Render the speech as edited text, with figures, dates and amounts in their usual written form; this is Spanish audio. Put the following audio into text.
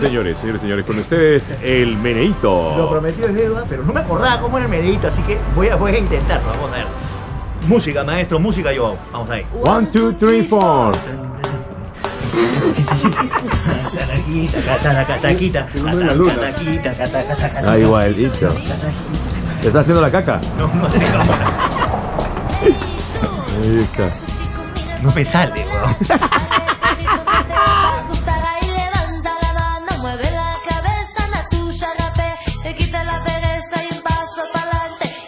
Señores y señores, con ustedes, El Meneito. Lo prometido es deuda, pero no me acordaba cómo era el Meneito, así que voy a intentarlo, vamos a ver. Música, maestro, música yo hago. Vamos ahí. 1, 2, 3, 4. Ah, igualito. ¿Te está haciendo la caca? No, no sé cómo. Ahí está. No me sale, weón.